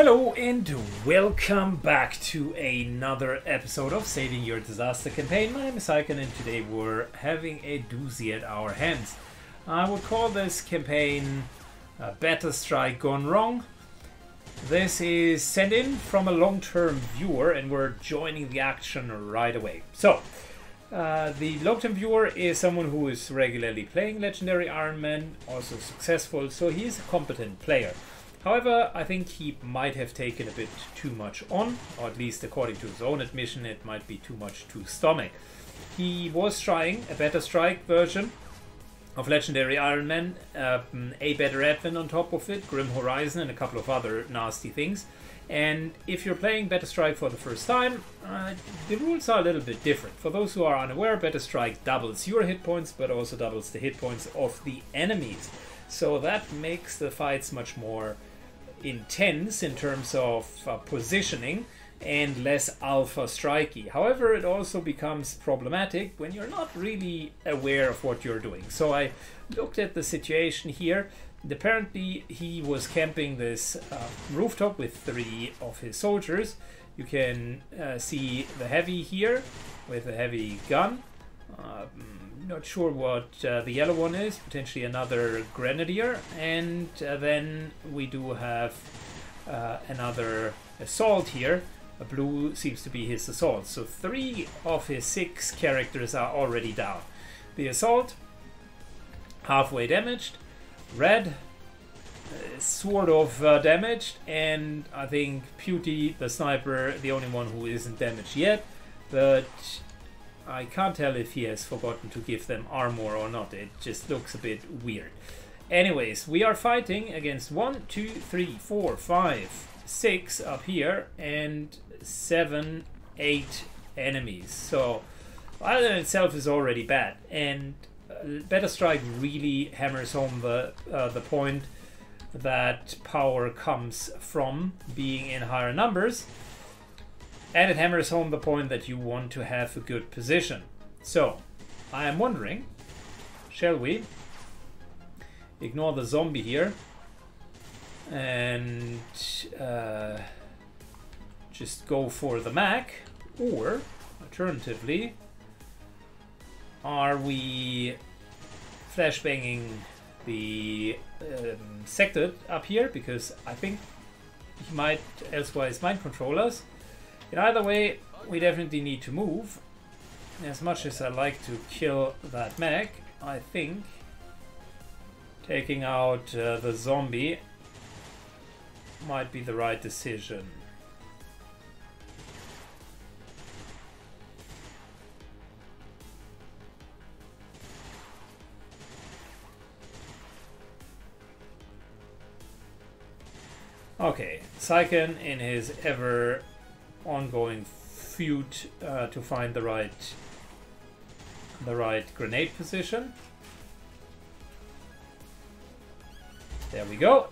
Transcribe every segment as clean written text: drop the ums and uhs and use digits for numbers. Hello and welcome back to another episode of Saving Your Disaster Campaign. My name is Syken and today we're having a doozy at our hands. I would call this campaign Beta Strike Gone Wrong. This is sent in from a long-term viewer and we're joining the action right away. So, the long-term viewer is someone who is regularly playing Legendary Iron Man, also successful, so he is a competent player. However, I think he might have taken a bit too much on, or at least according to his own admission, it might be too much to stomach. He was trying a Beta Strike version of Legendary Iron Man, a better Advent on top of it, Grim Horizon and a couple of other nasty things. And if you're playing Beta Strike for the first time, the rules are a little bit different. For those who are unaware, Beta Strike doubles your hit points, but also doubles the hit points of the enemies. So that makes the fights much more intense in terms of positioning and less alpha strikey. However, it also becomes problematic when you're not really aware of what you're doing. So I looked at the situation here. Apparently he was camping this rooftop with three of his soldiers. You can see the heavy here with a heavy gun. Not sure what the yellow one is, potentially another Grenadier, and then we do have another assault here. A blue seems to be his assault, so three of his six characters are already down. The assault, halfway damaged, red, sort of damaged, and I think Pewty, the sniper, the only one who isn't damaged yet, but I can't tell if he has forgotten to give them armor or not. It just looks a bit weird. Anyways, we are fighting against 1, 2, 3, 4, 5, 6 up here and 7, 8 enemies. So that in itself is already bad. And Beta Strike really hammers home the point that power comes from being in higher numbers. And it hammers home the point that you want to have a good position. So, I am wondering, shall we ignore the zombie here and just go for the Mac? Or, alternatively, are we flashbanging the sector up here? Because I think he might elsewise mind control us. In either way, we definitely need to move. As much as I like to kill that mech, I think taking out the zombie might be the right decision. Okay, Syken in his ever ongoing feud to find the right grenade position. There we go.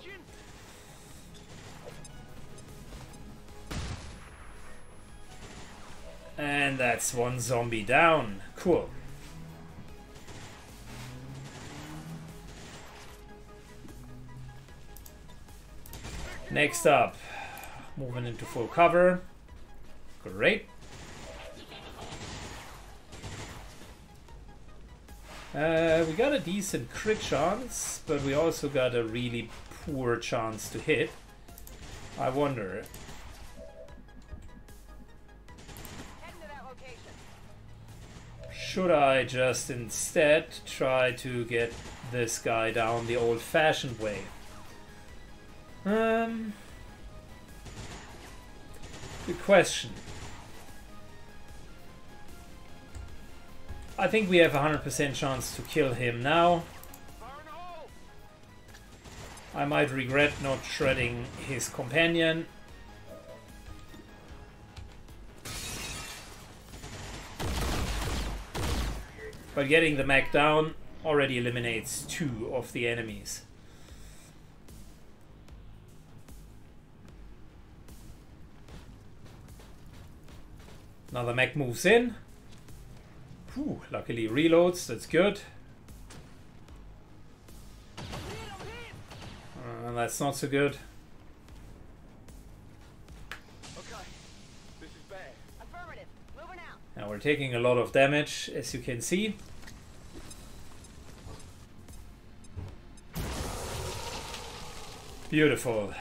And that's one zombie down. Cool. Next up, moving into full cover. Great. We got a decent crit chance, but we also got a really poor chance to hit. I wonder. Should I just instead try to get this guy down the old-fashioned way? Good question. I think we have a 100% chance to kill him now. I might regret not shredding his companion. But getting the mech down already eliminates two of the enemies. Now the mech moves in. Whew, luckily reloads, that's good. That's not so good. we're taking a lot of damage, as you can see. Beautiful.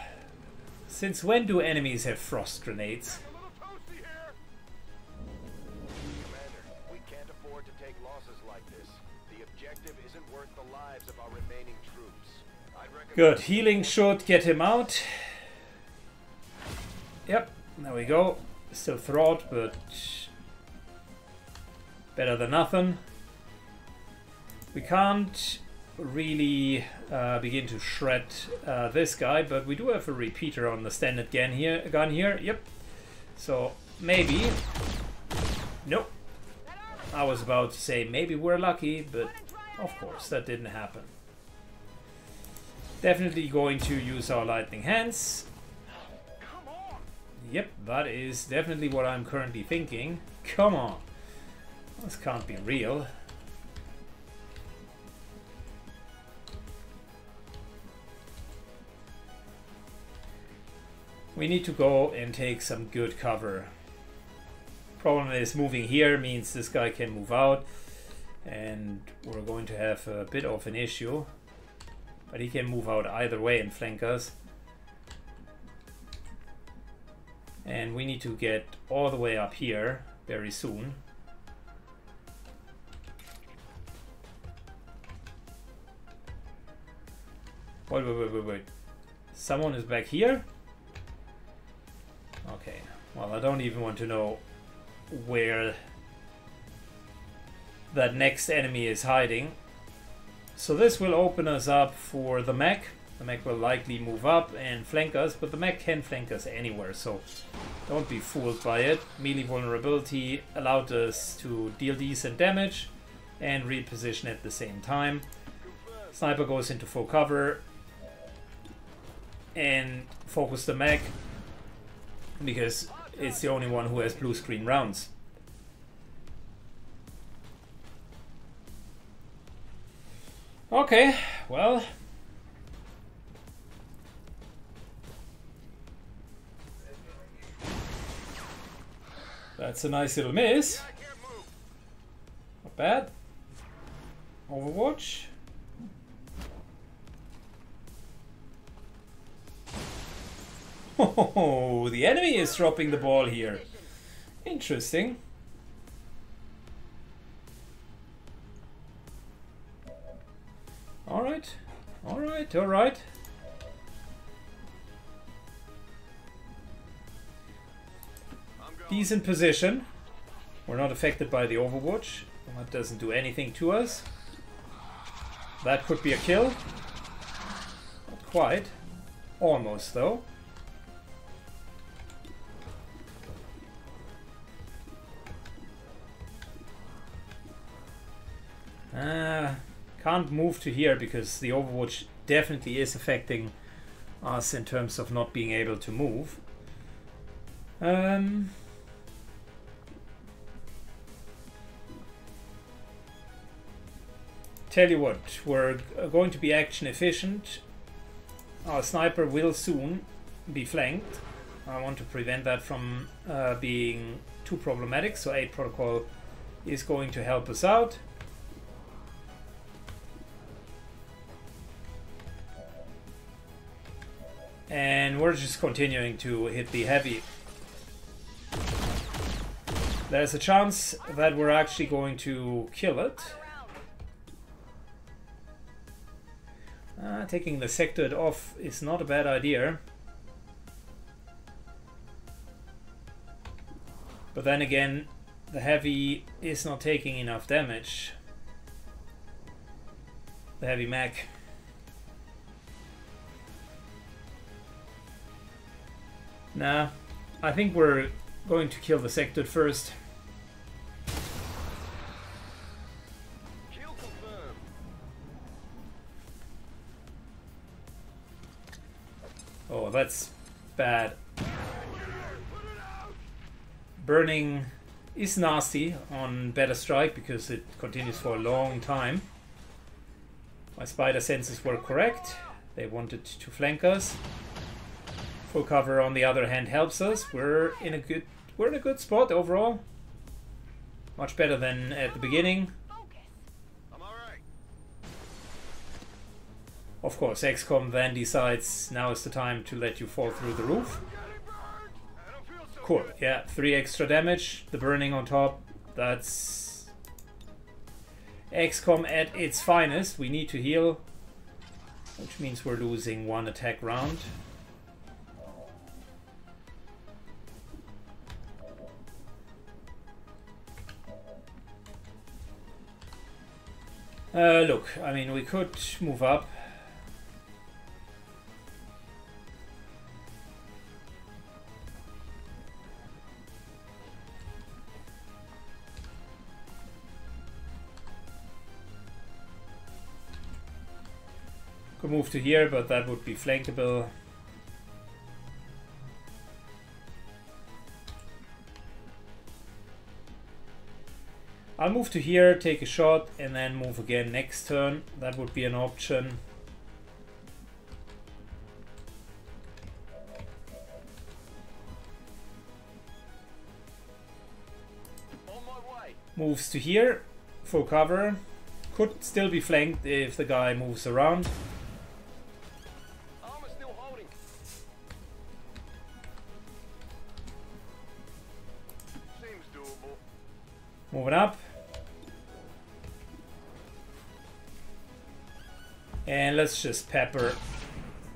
Since when do enemies have frost grenades? Good. Healing should get him out. Yep. There we go. Still throttled, but better than nothing. We can't really begin to shred this guy, but we do have a repeater on the standard gun here. Yep. So maybe. Nope. I was about to say maybe we're lucky, but of course that didn't happen. Definitely going to use our lightning hands. Yep, that is definitely what I'm currently thinking. Come on. This can't be real. We need to go and take some good cover. Problem is, moving here means this guy can move out, and we're going to have a bit of an issue. But he can move out either way and flank us. And we need to get all the way up here very soon. Wait. Someone is back here? Okay. Well, I don't even want to know where that next enemy is hiding. So this will open us up for the mech. The mech will likely move up and flank us, but the mech can flank us anywhere, so don't be fooled by it. Melee vulnerability allowed us to deal decent damage and reposition at the same time. Sniper goes into full cover and focus the mech because it's the only one who has blue screen rounds. Okay, well, that's a nice little miss. Not bad. Overwatch. Oh, the enemy is dropping the ball here. Interesting. All right. Decent position. We're not affected by the Overwatch. That doesn't do anything to us. That could be a kill. Not quite. Almost, though. Can't move to here because the Overwatch definitely is affecting us in terms of not being able to move. Tell you what, we're going to be action efficient. Our sniper will soon be flanked. I want to prevent that from being too problematic, so Aid Protocol is going to help us out. And we're just continuing to hit the heavy. There's a chance that we're actually going to kill it. Taking the sectored off is not a bad idea. But then again, the heavy is not taking enough damage. The heavy mech. Nah, I think we're going to kill the sector first. Kill confirmed. Oh, that's bad. Burning is nasty on Beta Strike because it continues for a long time. My spider senses were correct. They wanted to flank us. Full cover on the other hand helps us. We're in a good spot overall. Much better than at the beginning. I'm all right. Of course, XCOM then decides now is the time to let you fall through the roof. Cool, yeah, 3 extra damage, the burning on top, that's XCOM at its finest. We need to heal, which means we're losing 1 attack round. Look, I mean, we could move up. Could move to here, but that would be flankable. I'll move to here, take a shot, and then move again next turn. That would be an option. On my way. Moves to here for cover. Could still be flanked if the guy moves around. Armor still holding. Seems doable. Moving up. And let's just pepper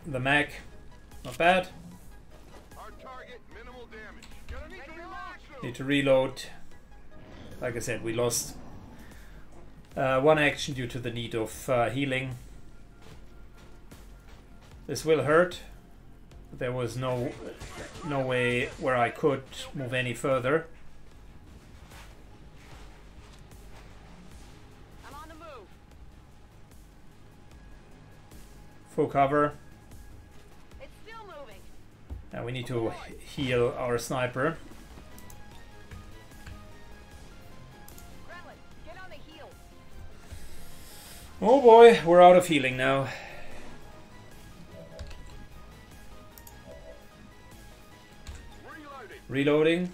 the Mac. Not bad. Our target, minimal damage. Gonna need to reload. Need to reload. Like I said, we lost 1 action due to the need of healing. This will hurt. There was no way where I could move any further. Full cover. It's still moving. Now we need to heal our sniper. Gremlin, get on the heal. Oh boy, we're out of healing now. Reloading.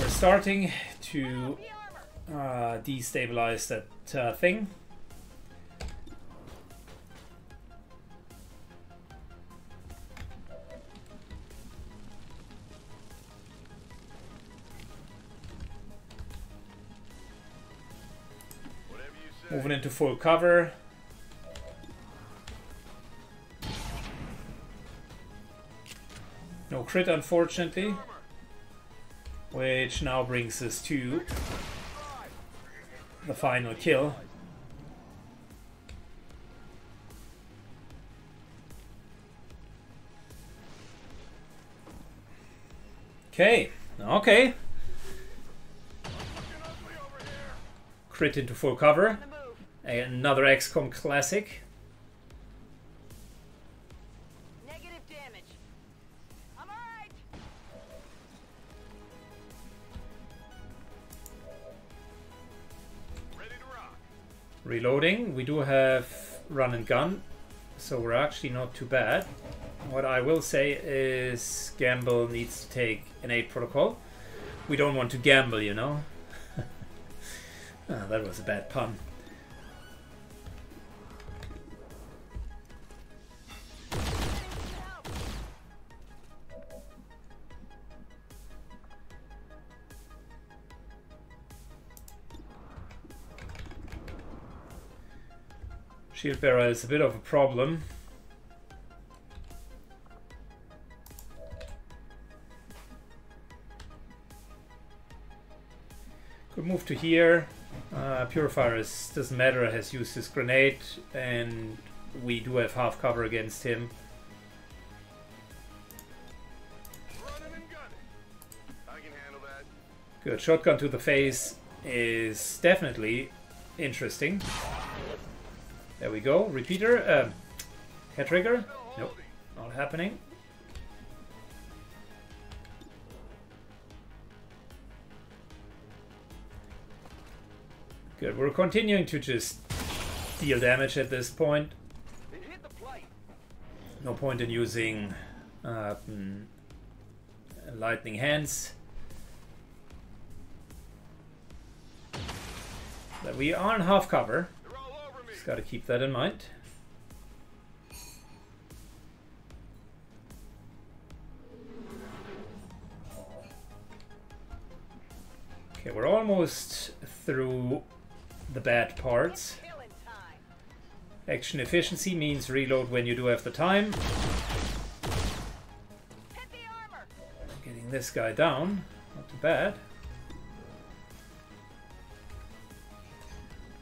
We're starting to destabilize that thing. Moving into full cover. No crit, unfortunately, which now brings us to the final kill. Okay, okay. Crit into full cover. Another XCOM classic. Negative damage. I'm all right. Ready to rock. Reloading. We do have run and gun, so we're actually not too bad. What I will say is Gamble needs to take an 8 protocol. We don't want to gamble, you know. Oh, that was a bad pun. Shield bearer is a bit of a problem. Could move to here. Purifier doesn't matter, has used his grenade, and we do have half cover against him. Good, shotgun to the face is definitely interesting. There we go. Repeater. Head trigger. Nope. Not happening. Good. We're continuing to just deal damage at this point. No point in using lightning hands. But we are in half cover. Just got to keep that in mind. Okay, we're almost through the bad parts. Action efficiency means reload when you do have the time. Getting this guy down, not too bad.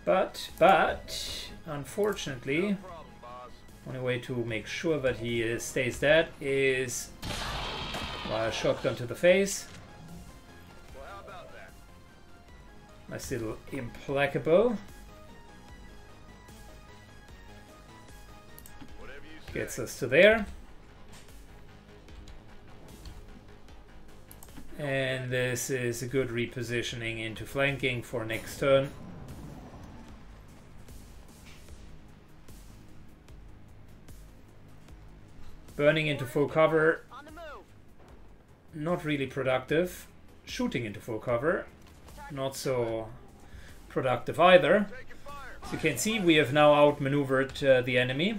But, unfortunately, only way to make sure that he stays dead is by a shotgun to the face. Nice little implacable. Gets us to there. And this is a good repositioning into flanking for next turn. Burning into full cover. Not really productive. Shooting into full cover. Not so productive either. As you can see, we have now outmaneuvered the enemy.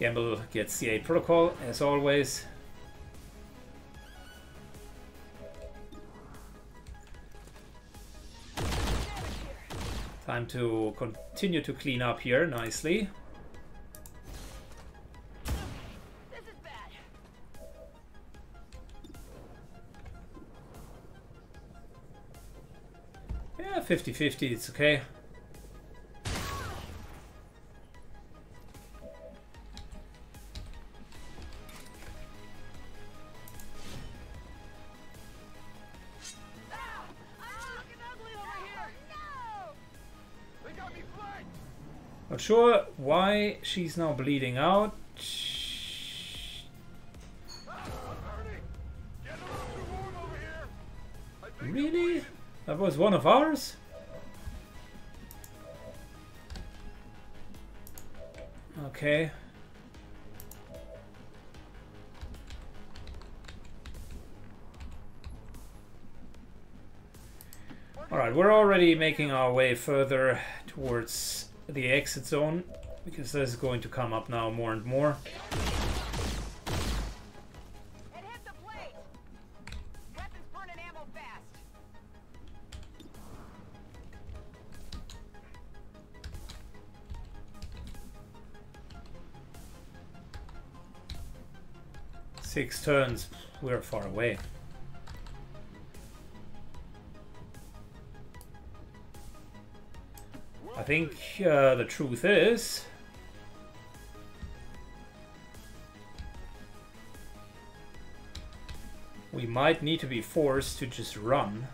Gamble gets the 8 protocol, as always. Time to continue to clean up here nicely. This is bad. Yeah, 50-50, it's okay. Not sure why she's now bleeding out. Really? That was one of ours? Okay. Alright, we're already making our way further towards the exit zone, because this is going to come up now more and more. And hit the plate. Weapons burn and ammo fast. 6 turns, we're far away. I think the truth is we might need to be forced to just run.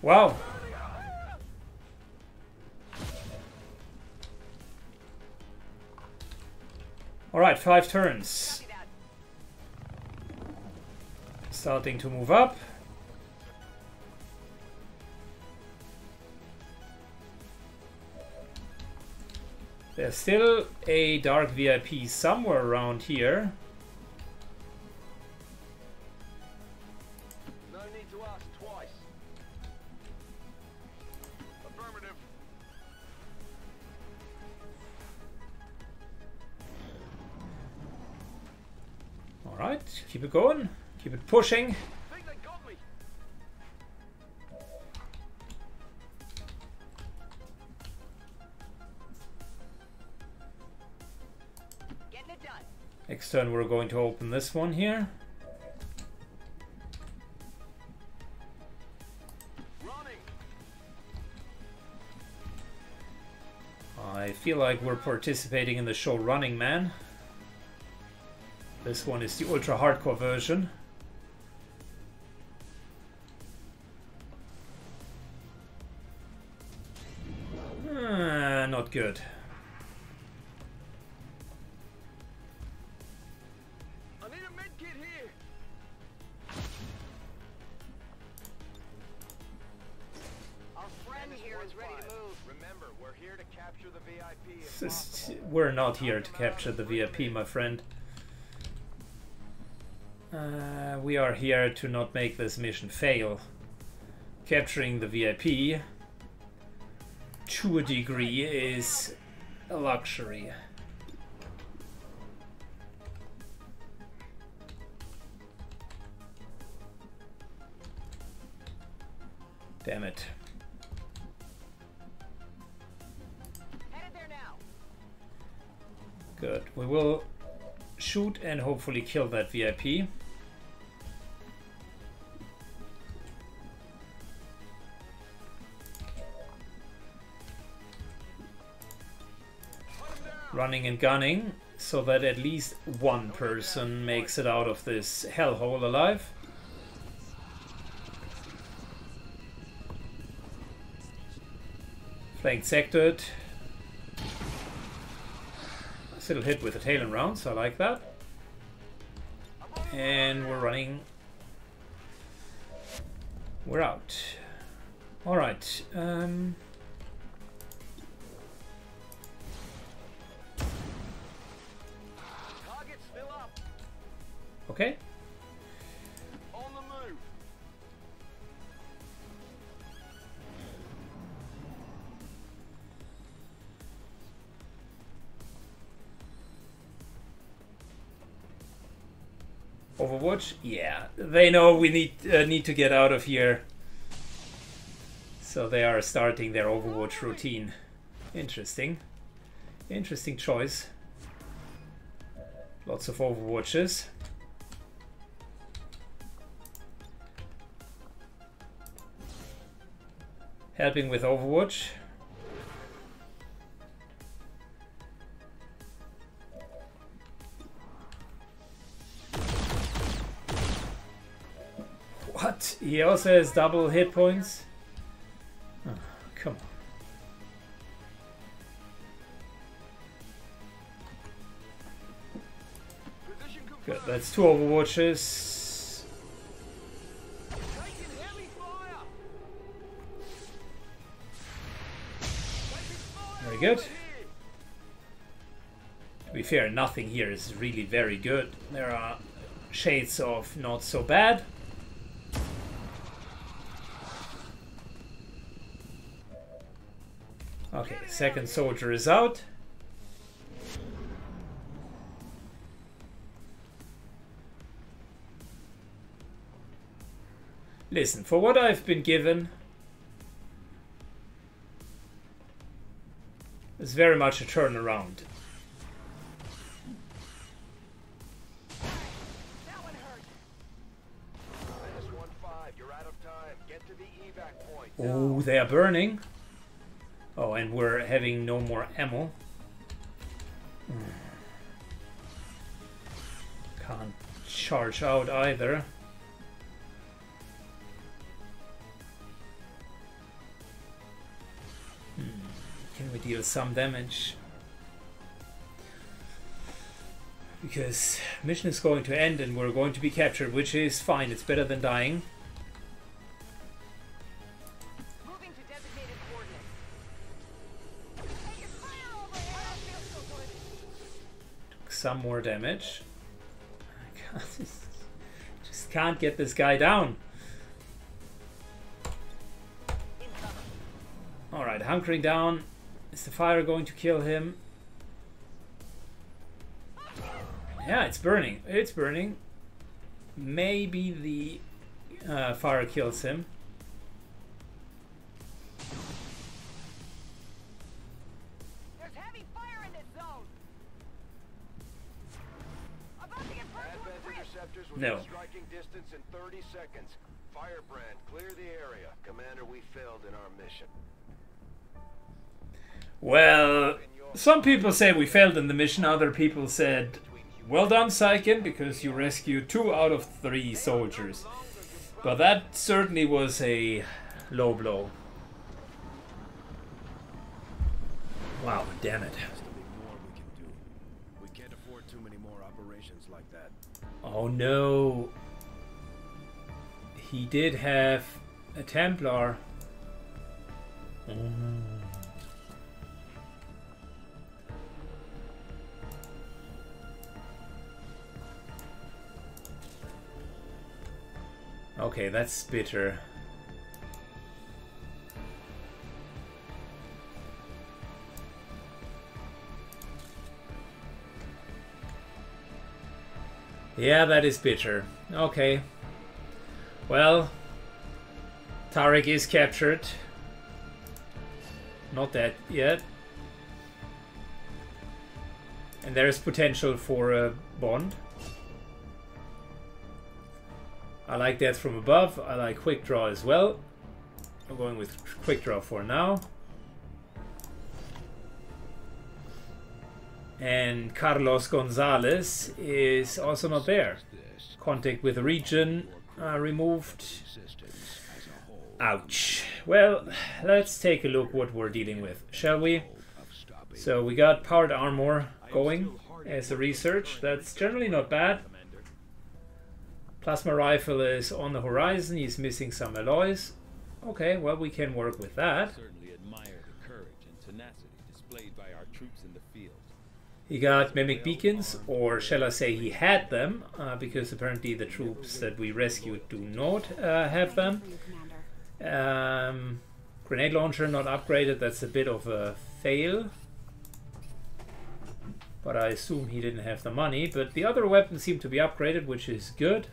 Wow. All right, 5 turns. Starting to move up. There's still a dark VIP somewhere around here. Keep it going, keep it pushing. Getting it done. Next turn we're going to open this one here. I feel like we're participating in the show Running Man. This one is the ultra hardcore version. Not good. I need a med kit here. Our friend here is ready to move. Remember, we're here to capture the VIP. Just, we're not here to capture the VIP, my friend. We are here to not make this mission fail. Capturing the VIP to a degree is a luxury. Damn it. Headed there now. Good. We will shoot and hopefully kill that VIP. Running and gunning, so that at least one person makes it out of this hellhole alive. Flanked sectored. Still hit with a tail and round, so I like that. And we're running. We're out. Alright. Okay. On the move. Overwatch? Yeah, they know we need to get out of here. So they are starting their Overwatch routine. Interesting. Interesting choice. Lots of Overwatches. Helping with Overwatch. What? He also has double hit points? Oh, come on. Good, that's two Overwatches. Good. To be fair, nothing here is really very good. There are shades of not so bad. Okay, second soldier is out. Listen, for what I've been given, it's very much a turnaround. That one hurt. -15, you're out of time. Get to the evac point. Oh, they are burning. Oh, and we're having no more ammo. Can't charge out either. We deal some damage because mission is going to end and we're going to be captured, which is fine. It's better than dying. Moving to designated coordinates. Hey, you're flying over here. Took some more damage. I just can't get this guy down. All right, hunkering down. Is the fire going to kill him? Yeah, it's burning. It's burning. Maybe the fire kills him. There's heavy fire in this zone. About to get personal interceptors within striking distance in 30 seconds. Firebrand, clear the area. Commander, we failed in our mission. Well, some people say we failed in the mission, other people said, well done, Syken, because you rescued 2 out of 3 soldiers. But that certainly was a low blow. Wow, damn it. We can't afford too many more operations like that. Oh no. He did have a Templar. Okay, that's bitter. Yeah, that is bitter. Okay. Well, Tarek is captured. Not that yet. And there is potential for a bond. I like death from above. I like quick draw as well. I'm going with quick draw for now. And Carlos Gonzalez is also not there. Contact with the region removed. Ouch. Well, let's take a look what we're dealing with, shall we? So we got powered armor going as a research. That's generally not bad. Plasma rifle is on the horizon. He's missing some alloys. Okay, well, we can work with that. He got mimic beacons, or shall I say he had them, because apparently the troops that we rescued do not have them. Grenade launcher not upgraded. That's a bit of a fail. But I assume he didn't have the money. But the other weapons seem to be upgraded, which is good.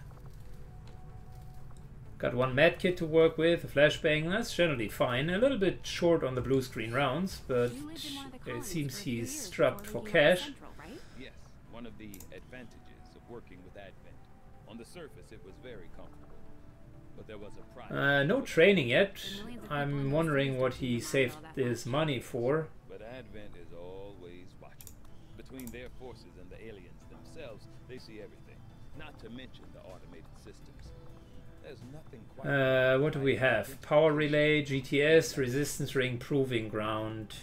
Got one med kit to work with, a flashbang. That's generally fine. A little bit short on the blue screen rounds, but it seems he's strapped for cash. Yes, one of the advantages of working with Advent. On the surface, it was very comfortable, but there was a price. No training yet. I'm wondering what he saved his money for. But Advent is always watching. Between their forces and the aliens themselves, they see everything. Not to mention the automated systems. What do we have? Power relay, GTS, resistance ring, proving ground.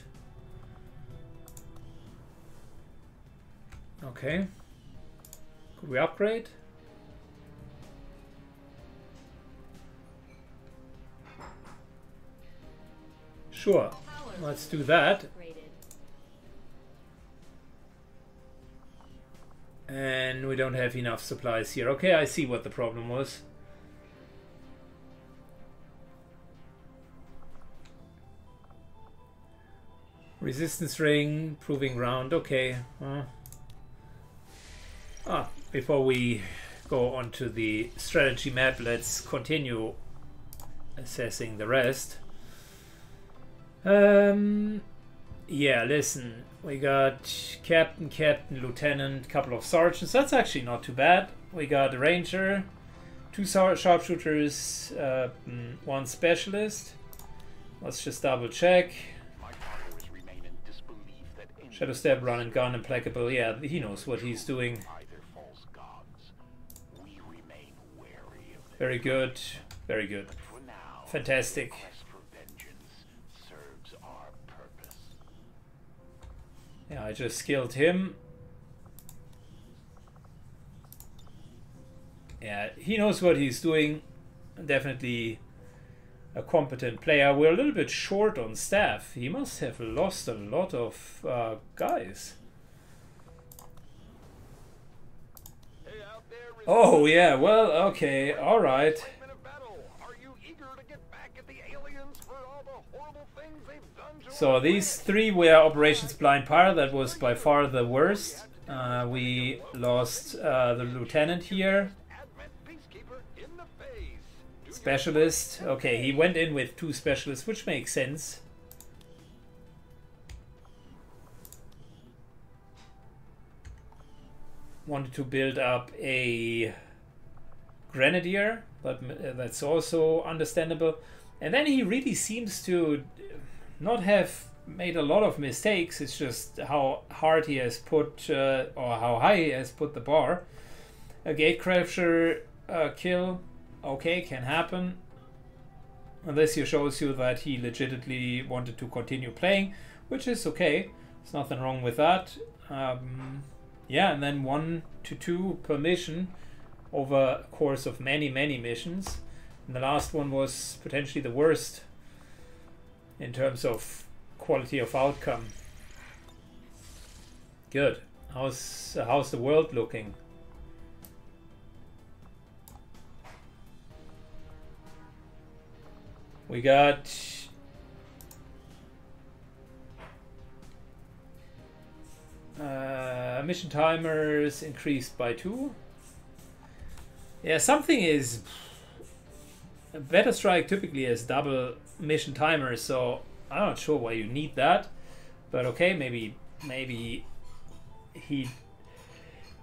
Okay. Could we upgrade? Sure. Let's do that. And we don't have enough supplies here. Okay, I see what the problem was. Resistance ring, proving ground, okay. Before we go on to the strategy map, let's continue assessing the rest. Yeah, listen, we got captain, lieutenant, couple of sergeants. That's actually not too bad. We got a ranger, 2 sharpshooters, 1 specialist. Let's just double check. Shadow step, run and gun, implacable. Yeah, he knows what he's doing. Very good. Very good. Fantastic. Yeah, I just skilled him. Yeah, he knows what he's doing. Definitely a competent player. We're a little bit short on staff. He must have lost a lot of guys. Hey, out there, oh yeah, well, okay, all right. So these 3 were Operations Blind Pirate. That was by far the worst. We lost the lieutenant here. Specialist. Okay, he went in with 2 specialists, which makes sense. Wanted to build up a Grenadier, but that's also understandable. And then he really seems to not have made a lot of mistakes. It's just how hard he has put, or how high he has put the bar. A gatecrasher kill, okay, can happen. And this here shows you that he legitimately wanted to continue playing, which is okay. There's nothing wrong with that. Yeah, and then 1 to 2 per mission over a course of many, many missions. And the last one was potentially the worst in terms of quality of outcome. Good. How's the world looking? We got mission timers increased by 2. Yeah, something is... Beta Strike typically has double mission timers, so I'm not sure why you need that, but okay, maybe he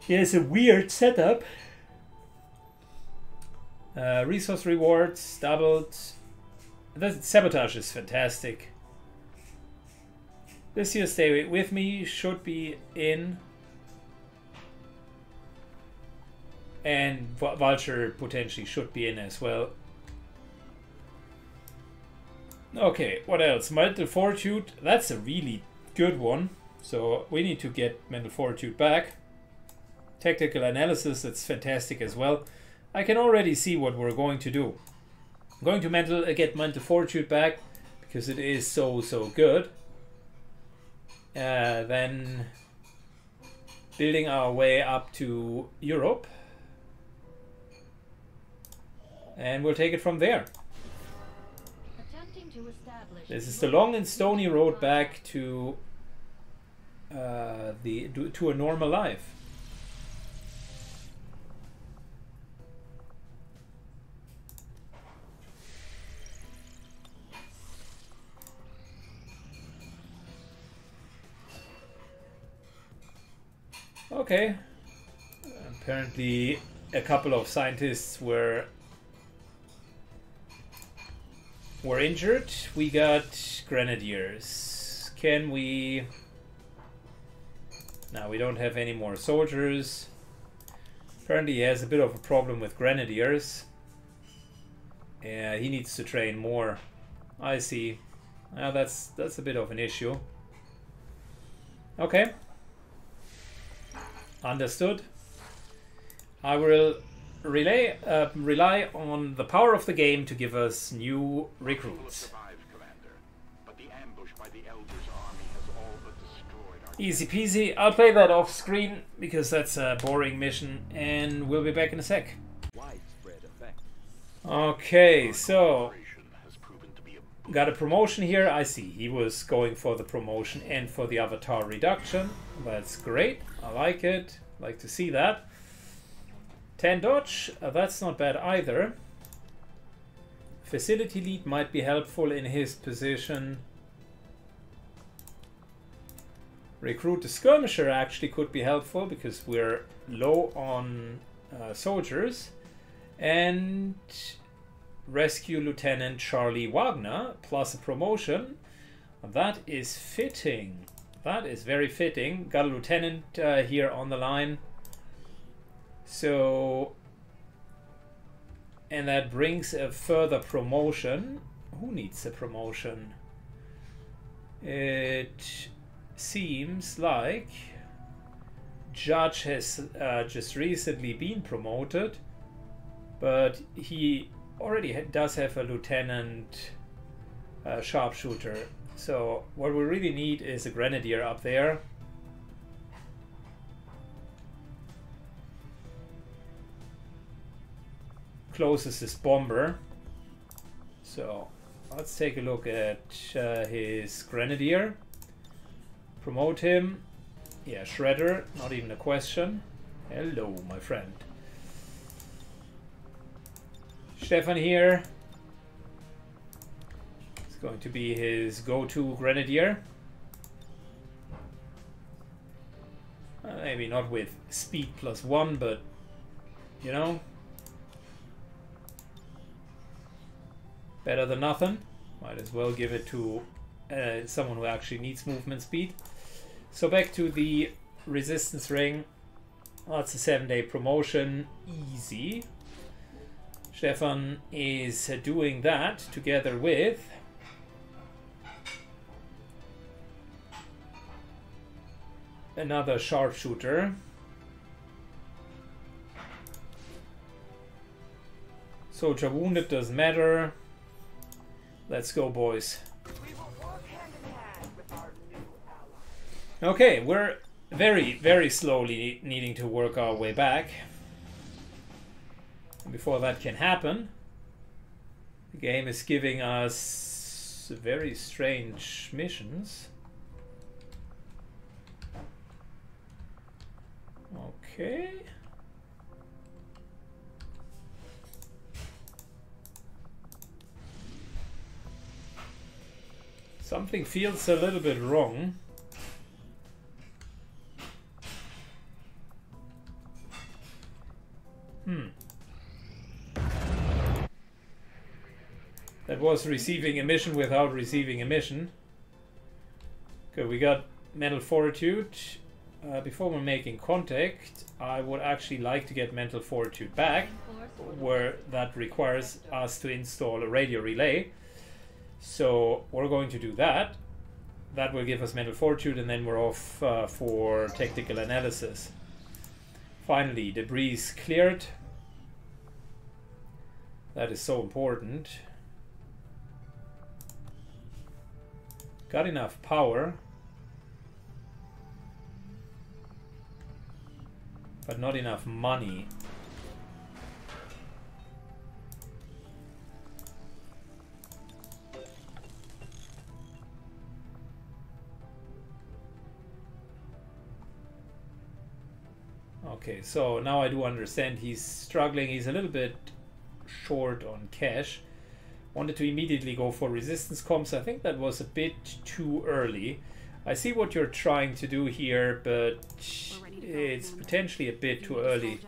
has a weird setup. Resource rewards doubled. That sabotage is fantastic. This year's Stay With Me should be in, and Vulture potentially should be in as well. Okay, what else? Mental Fortitude, that's a really good one, so we need to get Mental Fortitude back. Tactical Analysis, that's fantastic as well. I can already see what we're going to do. I'm going to get Mental Fortitude back because it is so good. Then building our way up to Europe, and we'll take it from there. This is the long and stony road back to a normal life. Okay. Apparently, a couple of scientists were injured. We got Grenadiers. Can we... Now we don't have any more soldiers. Apparently he has a bit of a problem with Grenadiers. Yeah, he needs to train more. I see. Now that's a bit of an issue. Okay. Understood. I will rely on the power of the game to give us new recruits. Easy peasy. I'll play that off screen because that's a boring mission, and we'll be back in a sec. Okay, so got a promotion here. I see he was going for the promotion and for the avatar reduction. That's great. I like it. Like to see that. 10 dodge, that's not bad either. Facility Lead might be helpful in his position. Recruit a Skirmisher actually could be helpful because we're low on soldiers. And rescue Lieutenant Charlie Wagner plus a promotion. That is fitting. That is very fitting. Got a lieutenant here on the line. So, and that brings a further promotion. Who needs a promotion? It seems like Judge has just recently been promoted, but he already does have a lieutenant sharpshooter. So what we really need is a Grenadier up there. Closest is Bomber, so let's take a look at his Grenadier. Promote him. Yeah, Shredder, not even a question. Hello, my friend. Stefan here. It's going to be his go-to Grenadier. Maybe not with speed +1, but you know. Better than nothing. Might as well give it to someone who actually needs movement speed. So back to the resistance ring. That's a 7-day promotion. Easy. Stefan is doing that together with another sharpshooter. Soldier wounded, doesn't matter. Let's go, boys. Okay, we're very, very slowly needing to work our way back. Before that can happen, the game is giving us very strange missions. Okay. Something feels a little bit wrong. That was receiving a mission without receiving a mission. Okay, we got Mental Fortitude. Before we're making contact, I would actually like to get Mental Fortitude back, where that requires us to install a radio relay. So we're going to do that. That will give us Mental Fortitude, and then we're off for Tactical Analysis. Finally, debris is cleared. That is so important. Got enough power, but not enough money. Okay, so now I do understand he's struggling. He's a little bit short on cash. Wanted to immediately go for resistance comps. I think that was a bit too early. I see what you're trying to do here, but it's potentially a bit too early.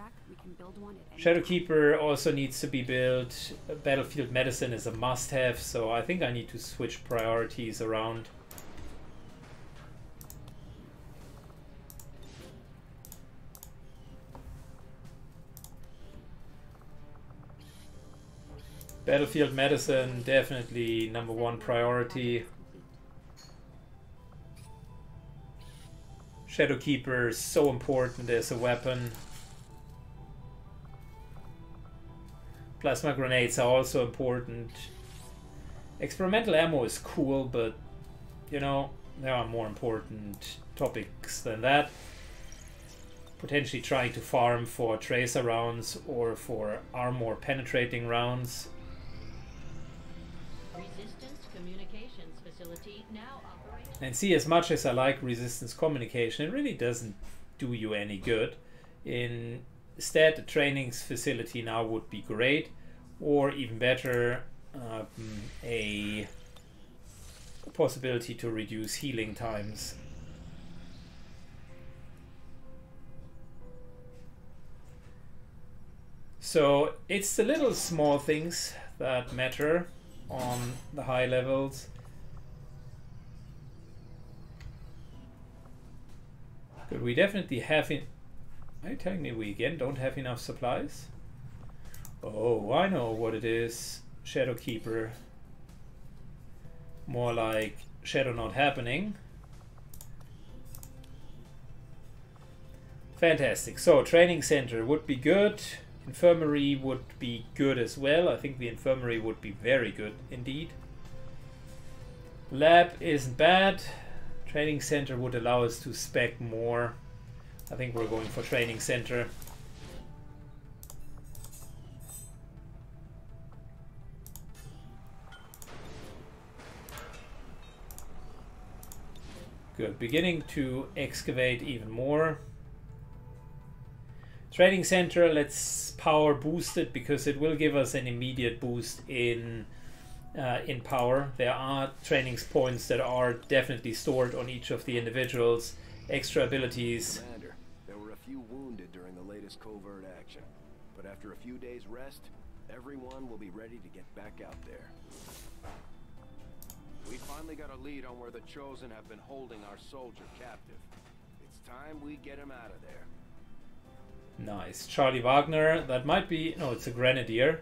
Shadowkeeper also needs to be built. Battlefield medicine is a must-have, so I think I need to switch priorities around. Battlefield medicine, definitely number one priority. Shadowkeeper is so important as a weapon. Plasma grenades are also important. Experimental ammo is cool, but you know, there are more important topics than that. Potentially trying to farm for tracer rounds or for armor penetrating rounds. And see, as much as I like resistance communication, it really doesn't do you any good. Instead, a trainings facility now would be great, or even better, a possibility to reduce healing times. So it's the little small things that matter on the high levels. But we definitely have in... Are you telling me we again don't have enough supplies? Oh, I know what it is. Shadowkeeper. More like shadow not happening. Fantastic. So, training center would be good. Infirmary would be good as well. I think the infirmary would be very good indeed. Lab isn't bad. Training center would allow us to spec more. I think we're going for training center. Good, beginning to excavate even more. Training center, let's power boost it because it will give us an immediate boost in power. There are training points that are definitely stored on each of the individuals. Extra abilities. Commander, there were a few wounded during the latest covert action, but after a few days rest, everyone will be ready to get back out there. We finally got a lead on where the Chosen have been holding our soldier captive. It's time we get him out of there. Nice. Charlie Wagner, that might be... No, it's a Grenadier.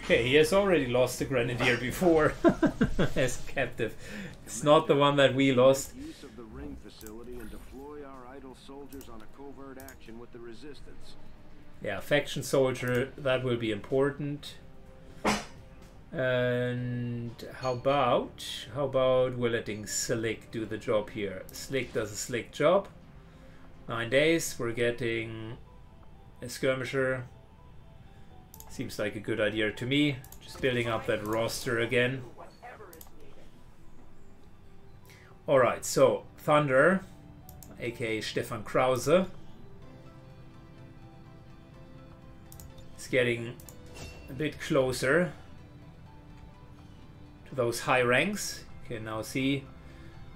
Okay, he has already lost a Grenadier before as captive. It's not the one that we lost. Use of the ring facility and deploy our idle soldiers on a covert action with the resistance. Yeah, faction soldier, that will be important. And how about we're letting Slick do the job here. Slick does a Slick job. 9 days, we're getting a Skirmisher. Seems like a good idea to me. Just building up that roster again. Alright, so Thunder, aka Stefan Krause, is getting a bit closer to those high ranks. You can now see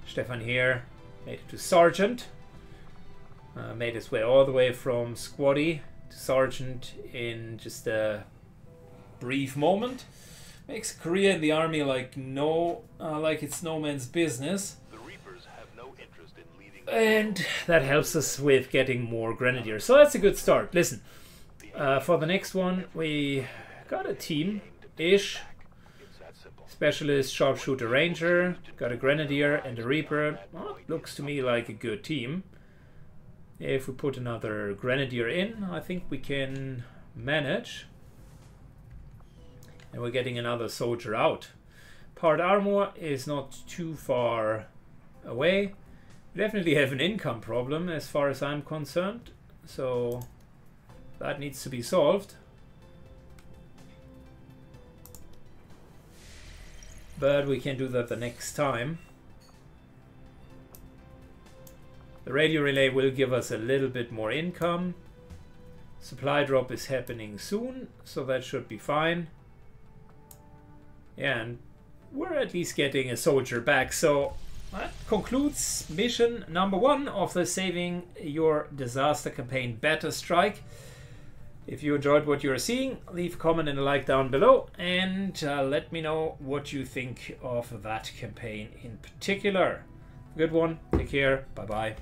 Stefan here made it to Sergeant. Made his way all the way from Squaddie to Sergeant in just a brief moment. Makes a career in the army like it's no man's business. The Reapers have no interest in leading, and that helps us with getting more Grenadiers. So that's a good start. Listen, for the next one we got a team-ish. Specialist, Sharpshooter, Ranger, got a Grenadier and a Reaper. Well, looks to me like a good team. If we put another Grenadier in, I think we can manage. And we're getting another soldier out. Part armor is not too far away. We definitely have an income problem as far as I'm concerned, so that needs to be solved. But we can do that the next time. The radio relay will give us a little bit more income. Supply drop is happening soon, so that should be fine. Yeah, and we're at least getting a soldier back. So that concludes mission number 1 of the Saving Your Disaster Campaign Beta Strike. If you enjoyed what you're seeing, leave a comment and a like down below, and let me know what you think of that campaign in particular. Good one. Take care. Bye-bye.